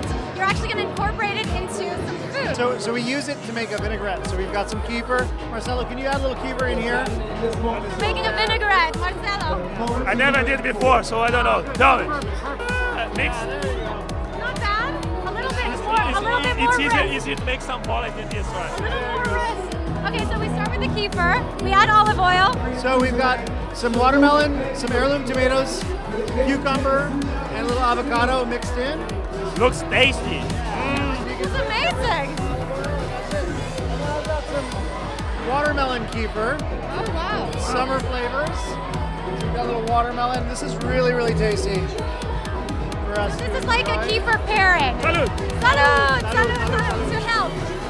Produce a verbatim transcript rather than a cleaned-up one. currants, you're actually going to incorporate it into some food. So, so we use it to make a vinaigrette. So we've got some keeper. Marcelo, can you add a little keeper in here? Making a vinaigrette, Marcelo. I never did before, so I don't know. Tell me. Uh, mix. Not bad. A little bit more. It's, a little bit more. It's easier, easier to make some ball like this, right? A little more wrist. Okay, so we start with the kefir. We add olive oil. So we've got some watermelon, some heirloom tomatoes, cucumber, and a little avocado mixed in. Looks tasty. Mm. This is amazing. I've got some watermelon kefir. Oh, wow. Summer flavors. So we've got a little watermelon. This is really, really tasty. This is like a kefir pairing. Salud. Salud. Salud. Salud. Salud. Salud. Salud. Salud. Salud.